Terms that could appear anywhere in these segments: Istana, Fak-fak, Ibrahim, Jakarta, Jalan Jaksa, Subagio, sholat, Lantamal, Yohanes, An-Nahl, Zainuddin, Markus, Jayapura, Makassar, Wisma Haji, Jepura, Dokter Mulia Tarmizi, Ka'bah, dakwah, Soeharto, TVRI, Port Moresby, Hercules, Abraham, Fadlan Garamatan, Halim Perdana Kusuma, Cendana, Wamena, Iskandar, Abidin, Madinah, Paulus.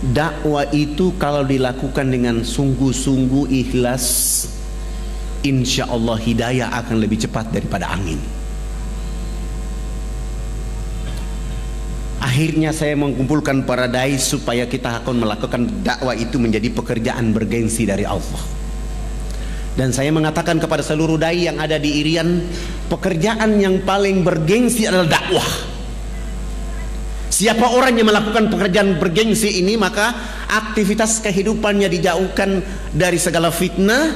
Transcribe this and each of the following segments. dakwah itu kalau dilakukan dengan sungguh-sungguh ikhlas, insya Allah hidayah akan lebih cepat daripada angin. Akhirnya saya mengumpulkan para dai supaya kita akan melakukan dakwah itu menjadi pekerjaan bergensi dari Allah. Dan saya mengatakan kepada seluruh dai yang ada di Irian, pekerjaan yang paling bergensi adalah dakwah. Siapa orang yang melakukan pekerjaan bergengsi ini, maka aktivitas kehidupannya dijauhkan dari segala fitnah.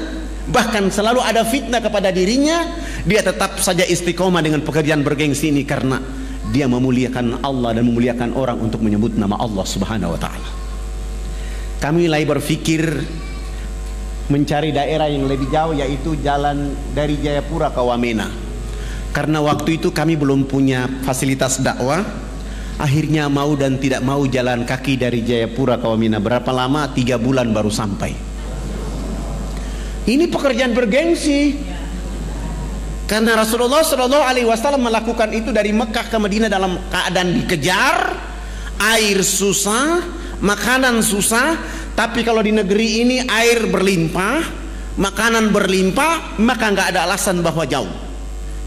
Bahkan selalu ada fitnah kepada dirinya, dia tetap saja istiqomah dengan pekerjaan bergengsi ini karena dia memuliakan Allah dan memuliakan orang untuk menyebut nama Allah Subhanahu wa Ta'ala. Kami mulai berpikir mencari daerah yang lebih jauh, yaitu jalan dari Jayapura ke Wamena. Karena waktu itu kami belum punya fasilitas dakwah. Akhirnya mau dan tidak mau jalan kaki dari Jayapura ke Wamena. Berapa lama? 3 bulan baru sampai. Ini pekerjaan bergengsi. Karena Rasulullah SAW melakukan itu dari Mekah ke Madinah dalam keadaan dikejar, air susah, makanan susah. Tapi kalau di negeri ini air berlimpah, makanan berlimpah, maka nggak ada alasan bahwa jauh.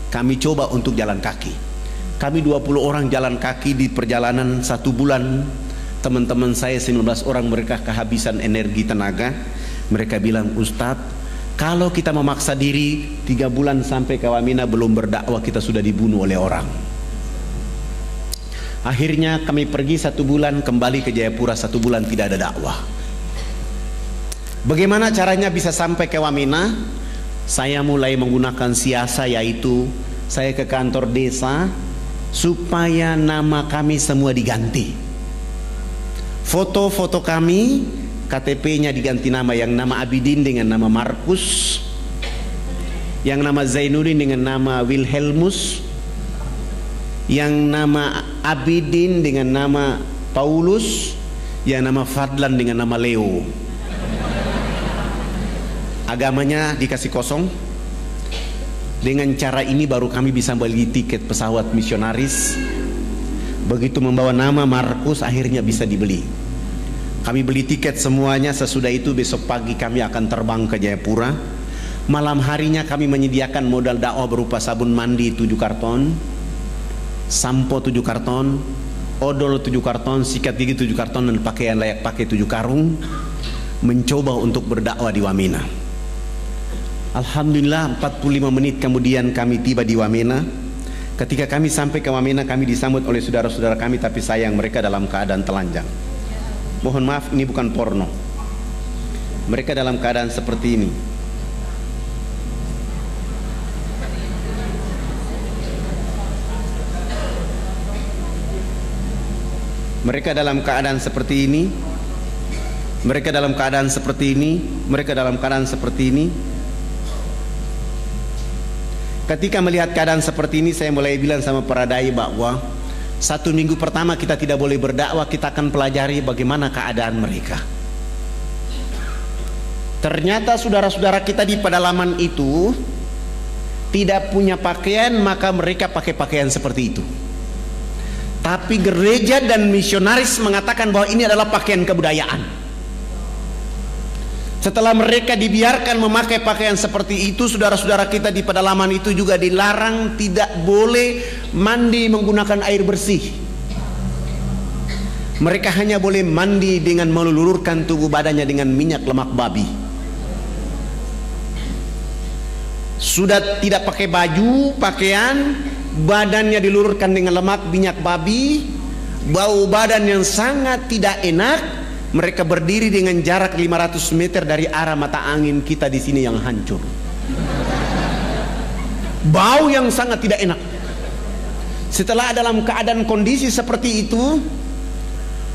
Kami coba untuk jalan kaki. Kami 20 orang jalan kaki di perjalanan 1 bulan. Teman-teman saya 19 orang, mereka kehabisan energi tenaga. Mereka bilang, Ustadz, kalau kita memaksa diri 3 bulan sampai ke Wamena belum berdakwah, kita sudah dibunuh oleh orang. Akhirnya kami pergi 1 bulan, kembali ke Jayapura 1 bulan tidak ada dakwah. Bagaimana caranya bisa sampai ke Wamena? Saya mulai menggunakan siasat, yaitu saya ke kantor desa supaya nama kami semua diganti. Foto-foto kami, KTP-nya diganti nama. Yang nama Abidin dengan nama Markus, yang nama Zainuddin dengan nama Wilhelmus, yang nama Abidin dengan nama Paulus, yang nama Fadlan dengan nama Leo. Agamanya dikasih kosong. Dengan cara ini baru kami bisa beli tiket pesawat misionaris. Begitu membawa nama Markus, akhirnya bisa dibeli. Kami beli tiket semuanya. Sesudah itu besok pagi kami akan terbang ke Jayapura. Malam harinya kami menyediakan modal dakwah berupa sabun mandi 7 karton, sampo 7 karton, odol 7 karton, sikat gigi 7 karton, dan pakaian layak pakai 7 karung. Mencoba untuk berdakwah di Wamena. Alhamdulillah, 45 menit kemudian kami tiba di Wamena. Ketika kami sampai ke Wamena, kami disambut oleh saudara-saudara kami, tapi sayang mereka dalam keadaan telanjang. Mohon maaf, ini bukan porno. Mereka dalam keadaan seperti ini. Mereka dalam keadaan seperti ini. Mereka dalam keadaan seperti ini. Mereka dalam keadaan seperti ini. Ketika melihat keadaan seperti ini, saya mulai bilang sama para dai bahwa 1 minggu pertama kita tidak boleh berdakwah, kita akan pelajari bagaimana keadaan mereka. Ternyata saudara-saudara kita di pedalaman itu tidak punya pakaian, maka mereka pakai pakaian seperti itu. Tapi gereja dan misionaris mengatakan bahwa ini adalah pakaian kebudayaan. Setelah mereka dibiarkan memakai pakaian seperti itu, saudara-saudara kita di pedalaman itu juga dilarang tidak boleh mandi menggunakan air bersih. Mereka hanya boleh mandi dengan melulurkan tubuh badannya dengan minyak lemak babi. Sudah tidak pakai baju, pakaian, badannya dilulurkan dengan lemak minyak babi, bau badan yang sangat tidak enak. Mereka berdiri dengan jarak 500 meter dari arah mata angin kita di sini yang hancur. Bau yang sangat tidak enak. Setelah dalam keadaan kondisi seperti itu,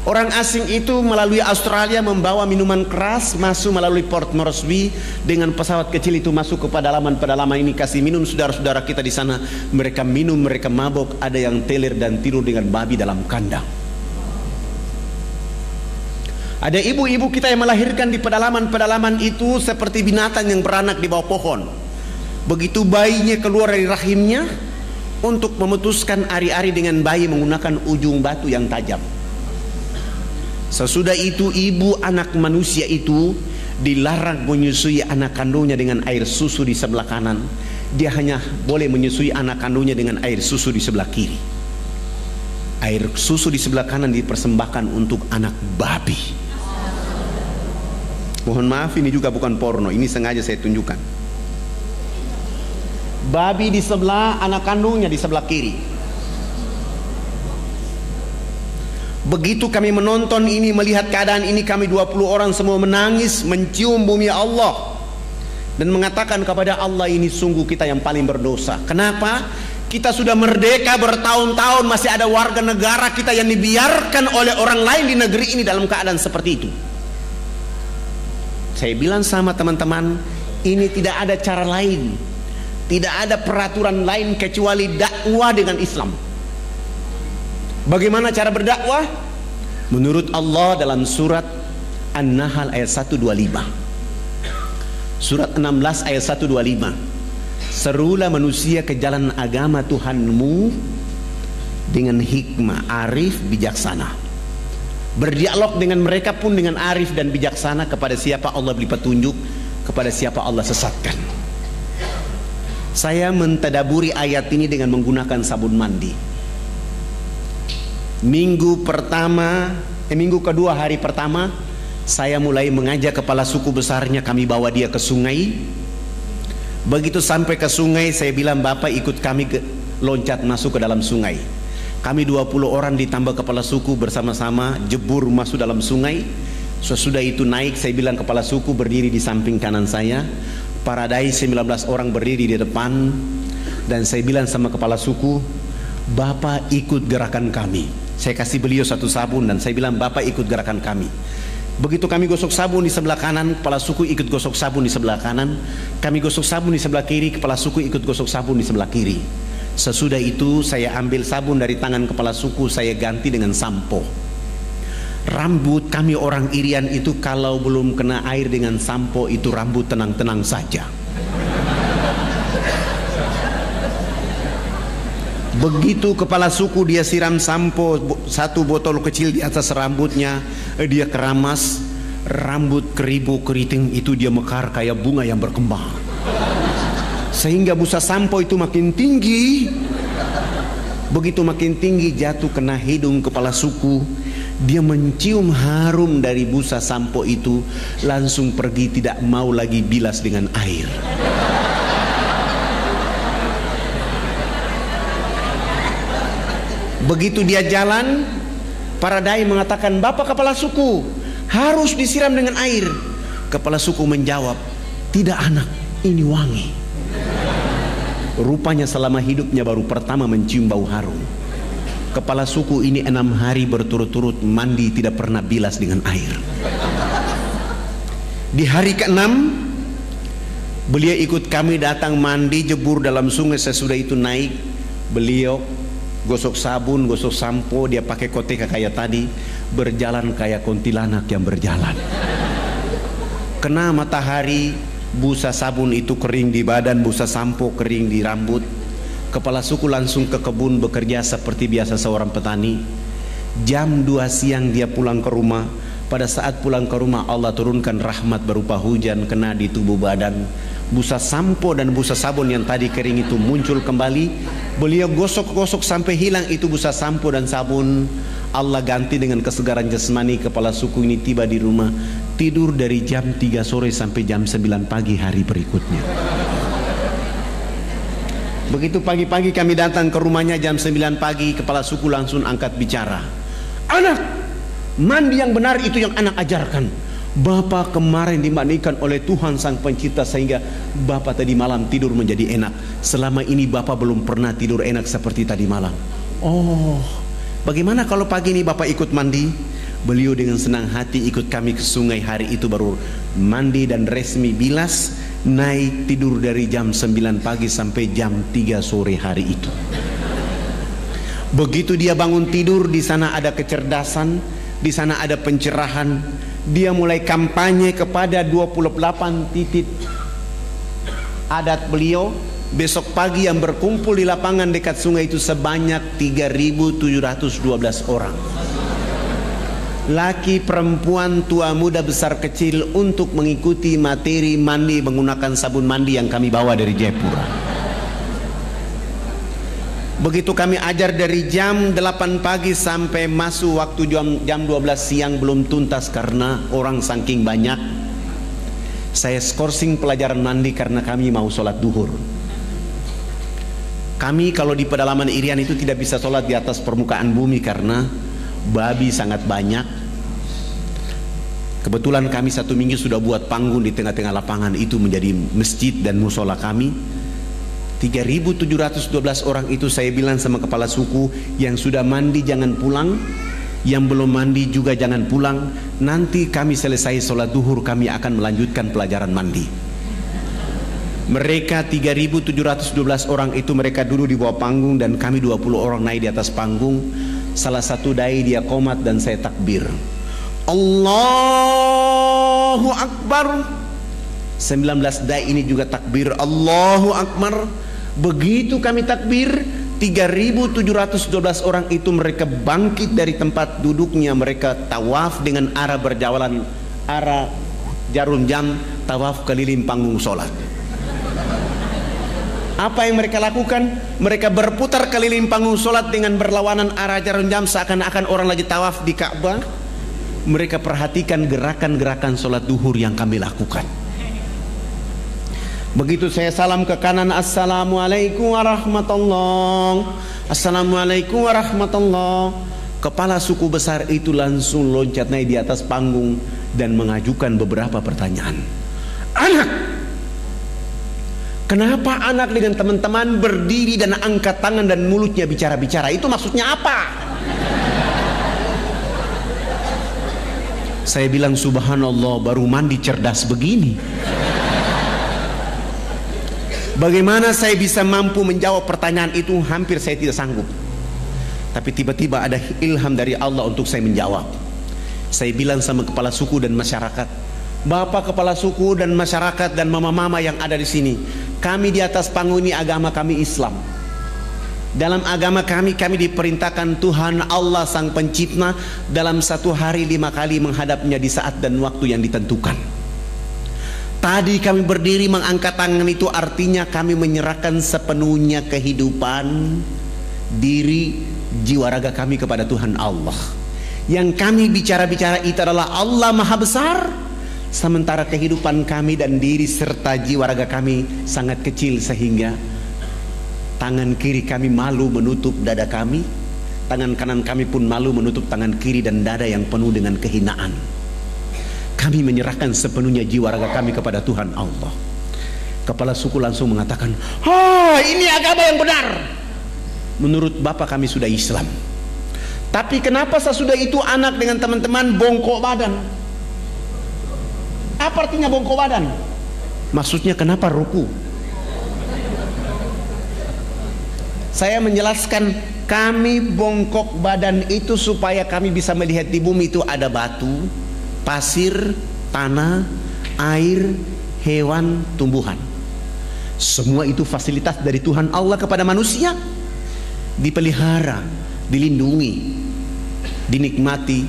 orang asing itu melalui Australia membawa minuman keras masuk melalui Port Moresby dengan pesawat kecil itu masuk ke pedalaman-pedalaman ini, kasih minum saudara-saudara kita di sana. Mereka minum, mereka mabok, ada yang teler dan tidur dengan babi dalam kandang. Ada ibu-ibu kita yang melahirkan di pedalaman-pedalaman itu seperti binatang yang beranak di bawah pohon. Begitu bayinya keluar dari rahimnya, untuk memutuskan ari-ari dengan bayi menggunakan ujung batu yang tajam. Sesudah itu ibu anak manusia itu dilarang menyusui anak kandungnya dengan air susu di sebelah kanan. Dia hanya boleh menyusui anak kandungnya dengan air susu di sebelah kiri. Air susu di sebelah kanan dipersembahkan untuk anak babi. Mohon maaf, ini juga bukan porno, ini sengaja saya tunjukkan. Babi di sebelah, anak kandungnya di sebelah kiri. Begitu kami menonton ini, melihat keadaan ini, kami 20 orang semua menangis, mencium bumi Allah dan mengatakan kepada Allah, ini sungguh kita yang paling berdosa. Kenapa? Kita sudah merdeka bertahun-tahun, masih ada warga negara kita yang dibiarkan oleh orang lain di negeri ini dalam keadaan seperti itu. Saya bilang sama teman-teman, ini tidak ada cara lain, tidak ada peraturan lain kecuali dakwah dengan Islam. Bagaimana cara berdakwah? Menurut Allah dalam surat An-Nahl ayat 125. Surat 16 ayat 125. Serulah manusia ke jalan agama Tuhanmu dengan hikmah, arif, bijaksana. Berdialog dengan mereka pun dengan arif dan bijaksana. Kepada siapa Allah beri petunjuk, kepada siapa Allah sesatkan. Saya mentadaburi ayat ini dengan menggunakan sabun mandi. Minggu kedua hari pertama saya mulai mengajak kepala suku besarnya, kami bawa dia ke sungai. Begitu sampai ke sungai saya bilang, Bapak ikut kami loncat masuk ke dalam sungai. Kami 20 orang ditambah kepala suku bersama-sama jebur masuk dalam sungai. Sesudah itu naik, saya bilang kepala suku berdiri di samping kanan saya, para dai 19 orang berdiri di depan, dan saya bilang sama kepala suku, Bapak ikut gerakan kami. Saya kasih beliau satu sabun dan saya bilang, Bapak ikut gerakan kami. Begitu kami gosok sabun di sebelah kanan, kepala suku ikut gosok sabun di sebelah kanan. Kami gosok sabun di sebelah kiri, kepala suku ikut gosok sabun di sebelah kiri. Sesudah itu saya ambil sabun dari tangan kepala suku, saya ganti dengan sampo. Rambut kami orang Irian itu kalau belum kena air dengan sampo itu rambut tenang-tenang saja. Begitu kepala suku dia siram sampo satu botol kecil di atas rambutnya, dia keramas, rambut keribu keriting itu dia mekar kayak bunga yang berkembang, sehingga busa sampo itu makin tinggi. Begitu makin tinggi jatuh kena hidung kepala suku, dia mencium harum dari busa sampo itu, langsung pergi tidak mau lagi bilas dengan air. Begitu dia jalan, para dai mengatakan, Bapak kepala suku harus disiram dengan air. Kepala suku menjawab, tidak anak, ini wangi. Rupanya selama hidupnya baru pertama mencium bau harum. Kepala suku ini 6 hari berturut-turut mandi tidak pernah bilas dengan air. Di hari ke-6 beliau ikut kami datang mandi jebur dalam sungai. Sesudah itu naik, beliau gosok sabun, gosok sampo, dia pakai koteka kayak tadi, berjalan kayak kuntilanak yang berjalan. Kena matahari, busa sabun itu kering di badan, busa sampo kering di rambut. Kepala suku langsung ke kebun bekerja seperti biasa seorang petani. Jam 2 siang dia pulang ke rumah. Pada saat pulang ke rumah Allah turunkan rahmat berupa hujan kena di tubuh badan. Busa sampo dan busa sabun yang tadi kering itu muncul kembali. Beliau gosok-gosok sampai hilang itu busa sampo dan sabun. Allah ganti dengan kesegaran jasmani. Kepala suku ini tiba di rumah, tidur dari jam 3 sore sampai jam 9 pagi hari berikutnya. Begitu pagi-pagi kami datang ke rumahnya jam 9 pagi, kepala suku langsung angkat bicara. Anak, mandi yang benar itu yang anak ajarkan. Bapak kemarin dimandikan oleh Tuhan Sang Pencipta sehingga Bapak tadi malam tidur menjadi enak. Selama ini Bapak belum pernah tidur enak seperti tadi malam. Oh, bagaimana kalau pagi ini Bapak ikut mandi? Beliau dengan senang hati ikut kami ke sungai. Hari itu baru mandi dan resmi bilas, naik tidur dari jam 9 pagi sampai jam 3 sore hari itu. Begitu dia bangun tidur, di sana ada kecerdasan, di sana ada pencerahan. Dia mulai kampanye kepada 28 titik adat beliau. Besok pagi yang berkumpul di lapangan dekat sungai itu sebanyak 3.712 orang. laki perempuan tua muda besar kecil untuk mengikuti materi mandi menggunakan sabun mandi yang kami bawa dari Jepura. Begitu kami ajar dari jam 8 pagi sampai masuk waktu jam 12 siang belum tuntas karena orang saking banyak. Saya skorsing pelajaran mandi karena kami mau sholat duhur. Kami kalau di pedalaman Irian itu tidak bisa sholat di atas permukaan bumi karena babi sangat banyak. Kebetulan kami satu minggu sudah buat panggung di tengah-tengah lapangan itu menjadi masjid dan musola kami. 3.712 orang itu saya bilang sama kepala suku, yang sudah mandi jangan pulang, yang belum mandi juga jangan pulang. Nanti kami selesai sholat duhur kami akan melanjutkan pelajaran mandi. Mereka 3.712 orang itu mereka duduk di bawah panggung dan kami 20 orang naik di atas panggung. Salah satu dai dia qomat dan saya takbir. Allahu Akbar. 19 dai ini juga takbir Allahu Akbar. Begitu kami takbir, 3.712 orang itu mereka bangkit dari tempat duduknya, mereka tawaf dengan arah berjalan arah jarum jam, tawaf keliling panggung sholat. Apa yang mereka lakukan? Mereka berputar keliling panggung sholat dengan berlawanan arah jarum jam seakan-akan orang lagi tawaf di Ka'bah. Mereka perhatikan gerakan-gerakan sholat duhur yang kami lakukan. Begitu saya salam ke kanan, assalamualaikum warahmatullahi, assalamualaikum warahmatullahi, kepala suku besar itu langsung loncat naik di atas panggung dan mengajukan beberapa pertanyaan. Anak, kenapa anak dengan teman-teman berdiri dan angkat tangan dan mulutnya bicara-bicara? Itu maksudnya apa? Saya bilang subhanallah, baru mandi cerdas begini. Bagaimana saya bisa mampu menjawab pertanyaan itu? Hampir saya tidak sanggup. Tapi tiba-tiba ada ilham dari Allah untuk saya menjawab. Saya bilang sama kepala suku dan masyarakat, Bapak kepala suku dan masyarakat dan mama-mama yang ada di sini, kami di atas panggung ini agama kami Islam. Dalam agama kami diperintahkan Tuhan Allah Sang Pencipta dalam satu hari 5 kali menghadapnya di saat dan waktu yang ditentukan. Tadi kami berdiri mengangkat tangan itu artinya kami menyerahkan sepenuhnya kehidupan, diri, jiwa raga kami kepada Tuhan Allah. Yang kami bicara-bicara itu adalah Allah Maha Besar, sementara kehidupan kami dan diri serta jiwa raga kami sangat kecil sehingga tangan kiri kami malu menutup dada kami, tangan kanan kami pun malu menutup tangan kiri dan dada yang penuh dengan kehinaan. Kami menyerahkan sepenuhnya jiwa raga kami kepada Tuhan Allah. Kepala suku langsung mengatakan, oh, ini agama yang benar. Menurut Bapak kami sudah Islam, tapi kenapa sesudah itu anak dengan teman-teman bongkok badan? Apa artinya bongkok badan? Maksudnya kenapa ruku? Saya menjelaskan, kami bongkok badan itu supaya kami bisa melihat di bumi itu ada batu, pasir, tanah, air, hewan, tumbuhan. Semua itu fasilitas dari Tuhan Allah kepada manusia. Dipelihara, dilindungi, dinikmati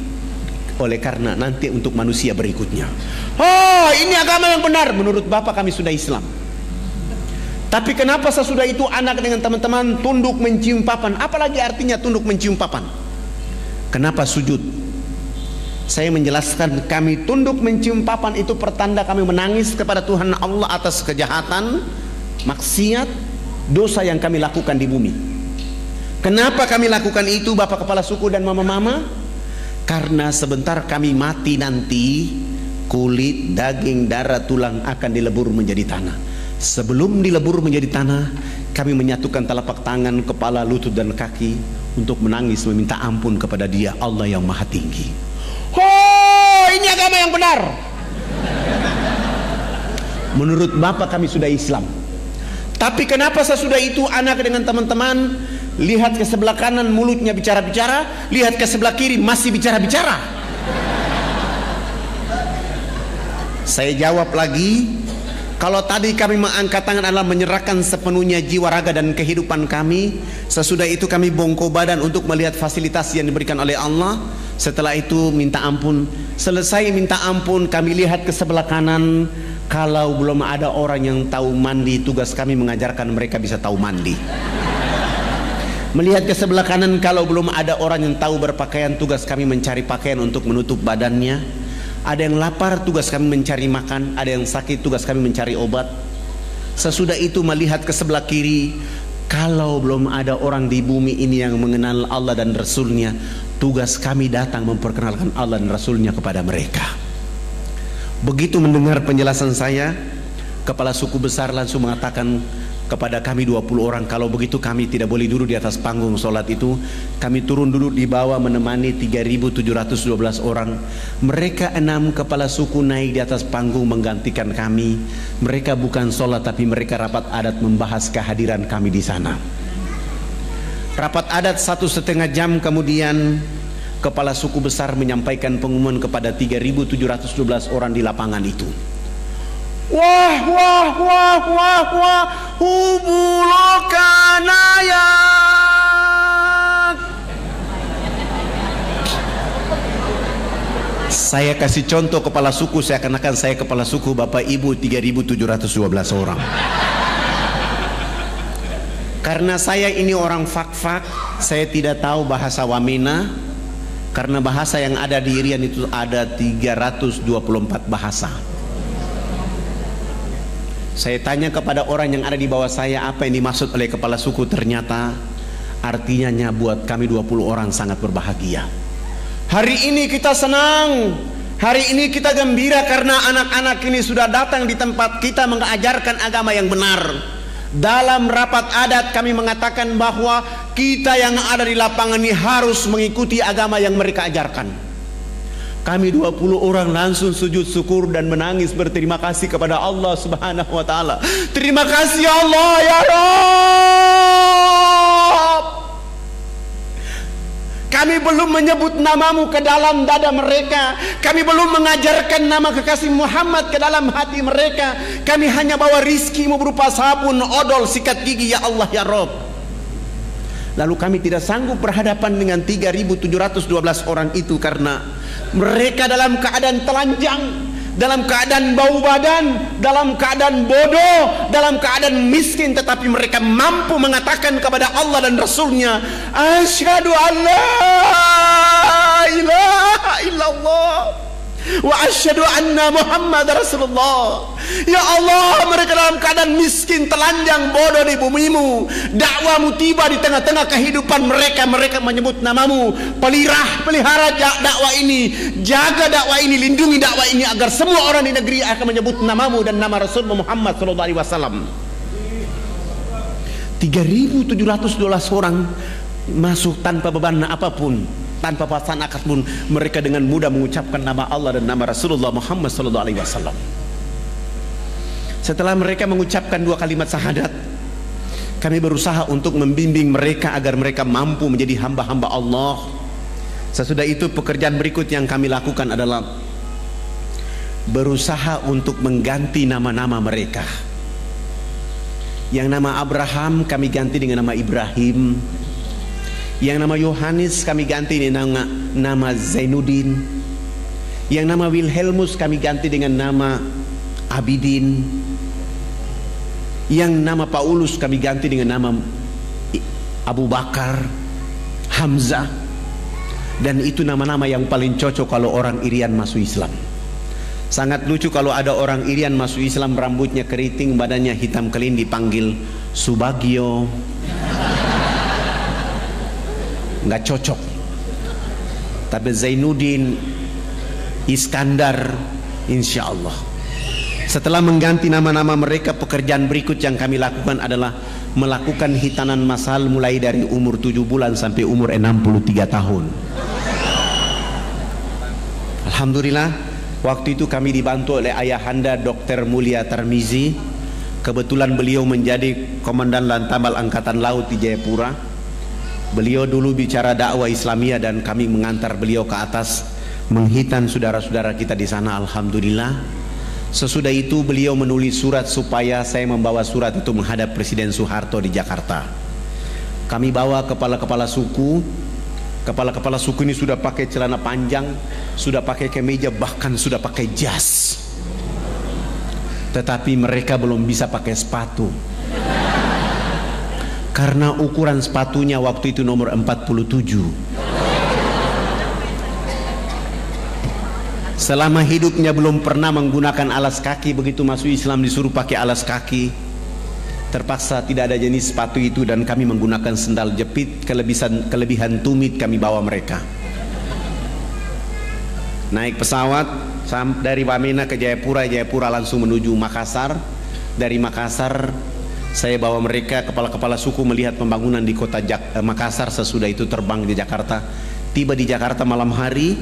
oleh karena nanti untuk manusia berikutnya. Oh, ini agama yang benar. Menurut Bapak kami sudah Islam, tapi kenapa sesudah itu anak dengan teman-teman tunduk mencium papan? Apalagi artinya tunduk mencium papan? Kenapa sujud? Saya menjelaskan, kami tunduk mencium papan itu pertanda kami menangis kepada Tuhan Allah atas kejahatan, maksiat, dosa yang kami lakukan di bumi. Kenapa kami lakukan itu, Bapak kepala suku dan mama-mama? Karena sebentar kami mati nanti, kulit, daging, darah, tulang akan dilebur menjadi tanah. Sebelum dilebur menjadi tanah, kami menyatukan telapak tangan, kepala, lutut, dan kaki untuk menangis meminta ampun kepada Dia Allah yang Maha Tinggi. Oh, ini agama yang benar. Menurut Bapak kami sudah Islam, tapi kenapa sesudah itu anak dengan teman-teman lihat ke sebelah kanan mulutnya bicara-bicara, lihat ke sebelah kiri masih bicara-bicara? Saya jawab lagi, kalau tadi kami mengangkat tangan adalah menyerahkan sepenuhnya jiwa raga dan kehidupan kami, sesudah itu kami bongkok badan untuk melihat fasilitas yang diberikan oleh Allah. Setelah itu minta ampun. Selesai minta ampun, kami lihat ke sebelah kanan. Kalau belum ada orang yang tahu mandi, tugas kami mengajarkan mereka bisa tahu mandi. Melihat ke sebelah kanan, kalau belum ada orang yang tahu berpakaian, tugas kami mencari pakaian untuk menutup badannya. Ada yang lapar, tugas kami mencari makan. Ada yang sakit, tugas kami mencari obat. Sesudah itu melihat ke sebelah kiri, kalau belum ada orang di bumi ini yang mengenal Allah dan Rasulnya, tugas kami datang memperkenalkan Allah dan Rasulnya kepada mereka. Begitu mendengar penjelasan saya, kepala suku besar langsung mengatakan kepada kami 20 orang, kalau begitu kami tidak boleh duduk di atas panggung sholat itu. Kami turun duduk di bawah menemani 3.712 orang. Mereka 6 kepala suku naik di atas panggung menggantikan kami. Mereka bukan sholat, tapi mereka rapat adat membahas kehadiran kami di sana. Rapat adat 1,5 jam kemudian, kepala suku besar menyampaikan pengumuman kepada 3.712 orang di lapangan itu. Wah, wah, wah, wah, wah, hubulukanayat. Saya kasih contoh kepala suku, seakan-akan saya kepala suku, bapak ibu 3.712 orang. Karena saya ini orang fak-fak, saya tidak tahu bahasa Wamena. Karena bahasa yang ada di Irian itu ada 324 bahasa. Saya tanya kepada orang yang ada di bawah saya, apa yang dimaksud oleh kepala suku, ternyata artinya buat kami 20 orang sangat berbahagia. Hari ini kita senang, hari ini kita gembira karena anak-anak ini sudah datang di tempat kita mengajarkan agama yang benar. Dalam rapat adat kami mengatakan bahwa kita yang ada di lapangan ini harus mengikuti agama yang mereka ajarkan. Kami 20 orang langsung sujud syukur dan menangis berterima kasih kepada Allah Subhanahu wa Ta'ala. Terima kasih Allah ya Rabb. Kami belum menyebut namamu ke dalam dada mereka. Kami belum mengajarkan nama kekasih Muhammad ke dalam hati mereka. Kami hanya bawa rizkimu berupa sabun, odol, sikat gigi ya Allah ya Rabb. Lalu kami tidak sanggup berhadapan dengan 3.712 orang itu karena mereka dalam keadaan telanjang, dalam keadaan bau badan, dalam keadaan bodoh, dalam keadaan miskin, tetapi mereka mampu mengatakan kepada Allah dan Rasulnya, asyhadu an la ilaha illallah wa asyhadu anna Muhammad Rasulullah. Ya Allah, mereka dalam keadaan miskin, telanjang, bodoh di bumimu. Dakwamu tiba di tengah-tengah kehidupan mereka. Mereka menyebut namamu. Pelihara dakwah ini, jaga dakwah ini, lindungi dakwah ini, agar semua orang di negeri akan menyebut namamu dan nama Rasul Muhammad SAW. 3.712 orang masuk tanpa beban apapun, tanpa pasan akad pun, mereka dengan mudah mengucapkan nama Allah dan nama Rasulullah Muhammad SAW. Setelah mereka mengucapkan 2 kalimat syahadat, kami berusaha untuk membimbing mereka agar mereka mampu menjadi hamba-hamba Allah. Sesudah itu pekerjaan berikut yang kami lakukan adalah berusaha untuk mengganti nama-nama mereka. Yang nama Abraham kami ganti dengan nama Ibrahim. Yang nama Yohanes kami ganti dengan nama Zainuddin. Yang nama Wilhelmus kami ganti dengan nama Abidin. Yang nama Paulus kami ganti dengan nama Abu Bakar, Hamzah. Dan itu nama-nama yang paling cocok kalau orang Irian masuk Islam. Sangat lucu kalau ada orang Irian masuk Islam, rambutnya keriting, badannya hitam kelin, dipanggil Subagio. Nggak cocok. Tapi Zainuddin, Iskandar, insya Allah. Setelah mengganti nama-nama mereka, pekerjaan berikut yang kami lakukan adalah melakukan hitanan masal mulai dari umur 7 bulan sampai umur 63 tahun. Alhamdulillah, waktu itu kami dibantu oleh ayahanda Dokter Mulia Tarmizi. Kebetulan beliau menjadi komandan Lantamal Angkatan Laut di Jayapura. Beliau dulu bicara dakwah Islamiyah dan kami mengantar beliau ke atas menghitan saudara-saudara kita di sana. Alhamdulillah. Sesudah itu beliau menulis surat supaya saya membawa surat itu menghadap Presiden Soeharto di Jakarta. Kami bawa kepala-kepala suku, Kepala-kepala suku ini sudah pakai celana panjang, sudah pakai kemeja, bahkan sudah pakai jas. Tetapi mereka belum bisa pakai sepatu. Karena ukuran sepatunya waktu itu nomor 47. Selama hidupnya belum pernah menggunakan alas kaki, begitu masuk Islam disuruh pakai alas kaki. Terpaksa tidak ada jenis sepatu itu dan kami menggunakan sendal jepit, kelebihan tumit kami bawa mereka. Naik pesawat dari Wamena ke Jayapura, Jayapura langsung menuju Makassar. Dari Makassar saya bawa mereka, kepala-kepala suku melihat pembangunan di kota Makassar, sesudah itu terbang di Jakarta. Tiba di Jakarta malam hari,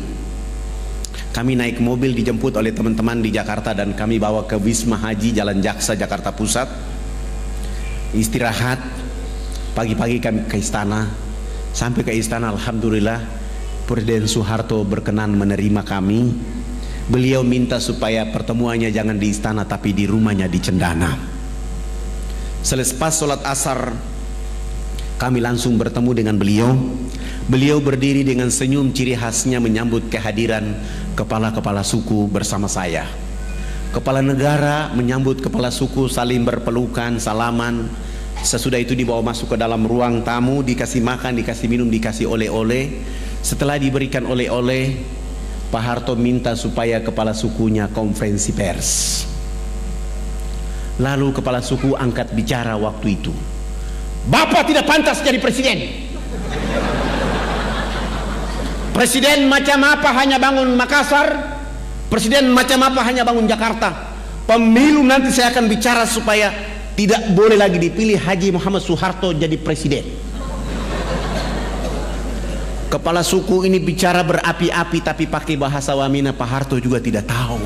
kami naik mobil dijemput oleh teman-teman di Jakarta dan kami bawa ke Wisma Haji Jalan Jaksa Jakarta Pusat. Istirahat, pagi-pagi kami ke Istana. Sampai ke Istana, alhamdulillah Presiden Soeharto berkenan menerima kami. Beliau minta supaya pertemuannya jangan di Istana tapi di rumahnya di Cendana. Selepas sholat asar kami langsung bertemu dengan beliau. Beliau berdiri dengan senyum ciri khasnya menyambut kehadiran kepala-kepala suku bersama saya. Kepala negara menyambut kepala suku, saling berpelukan, salaman. Sesudah itu dibawa masuk ke dalam ruang tamu, dikasih makan, dikasih minum, dikasih oleh-oleh. Setelah diberikan oleh-oleh, Pak Harto minta supaya kepala sukunya konferensi pers. Lalu kepala suku angkat bicara waktu itu. Bapak tidak pantas jadi presiden. Presiden macam apa hanya bangun Makassar, presiden macam apa hanya bangun Jakarta. Pemilu nanti saya akan bicara supaya tidak boleh lagi dipilih Haji Muhammad Soeharto jadi presiden. Kepala suku ini bicara berapi-api tapi pakai bahasa Wamena, Pak Harto juga tidak tahu.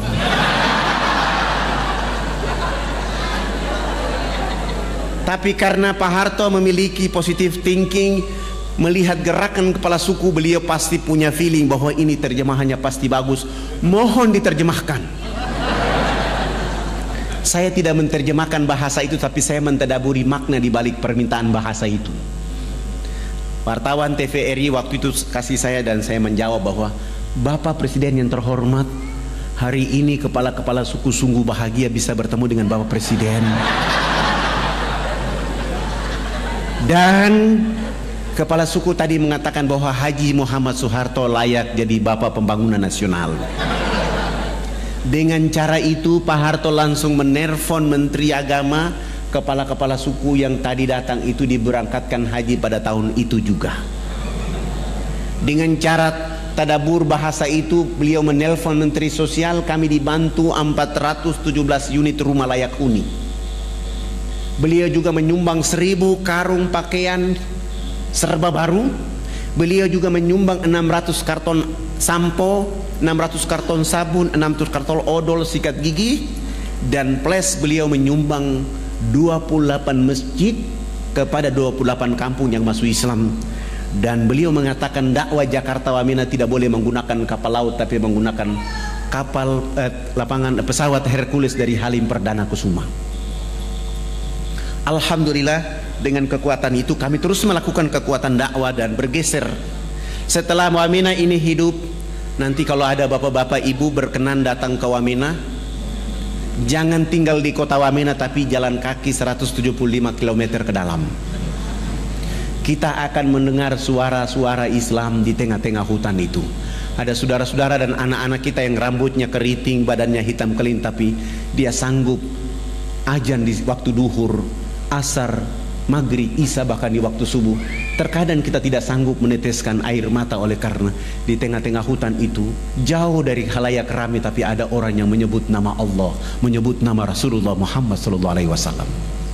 Tapi karena Pak Harto memiliki positive thinking, melihat gerakan kepala suku, beliau pasti punya feeling bahwa ini terjemahannya pasti bagus. Mohon diterjemahkan. Saya tidak menerjemahkan bahasa itu, tapi saya mentadaburi makna di balik permintaan bahasa itu. Wartawan TVRI waktu itu kasih saya dan saya menjawab bahwa Bapak Presiden yang terhormat, hari ini kepala-kepala suku sungguh bahagia bisa bertemu dengan Bapak Presiden. Dan kepala suku tadi mengatakan bahwa Haji Muhammad Soeharto layak jadi Bapak Pembangunan Nasional. Dengan cara itu Pak Harto langsung menerfon Menteri Agama. Kepala-kepala suku yang tadi datang itu diberangkatkan haji pada tahun itu juga. Dengan cara tadabur bahasa itu, beliau menelpon Menteri Sosial. Kami dibantu 417 unit rumah layak huni. Beliau juga menyumbang 1000 karung pakaian serba baru. Beliau juga menyumbang 600 karton sampo, 600 karton sabun, 600 karton odol sikat gigi, dan plus beliau menyumbang 28 masjid kepada 28 kampung yang masuk Islam. Dan beliau mengatakan dakwah Jakarta Wamena tidak boleh menggunakan kapal laut tapi menggunakan kapal pesawat Hercules dari Halim Perdana Kusuma. Alhamdulillah, dengan kekuatan itu kami terus melakukan kekuatan dakwah dan bergeser. Setelah Wamena ini hidup, nanti kalau ada bapak-bapak ibu berkenan datang ke Wamena, jangan tinggal di kota Wamena tapi jalan kaki 175 km ke dalam. Kita akan mendengar suara-suara Islam di tengah-tengah hutan itu. Ada saudara-saudara dan anak-anak kita yang rambutnya keriting, badannya hitam keling, tapi dia sanggup ajan di waktu duhur, asar, maghrib, isya, bahkan di waktu subuh. Terkadang kita tidak sanggup meneteskan air mata oleh karena di tengah-tengah hutan itu, jauh dari khalayak ramai, tapi ada orang yang menyebut nama Allah, menyebut nama Rasulullah Muhammad SAW.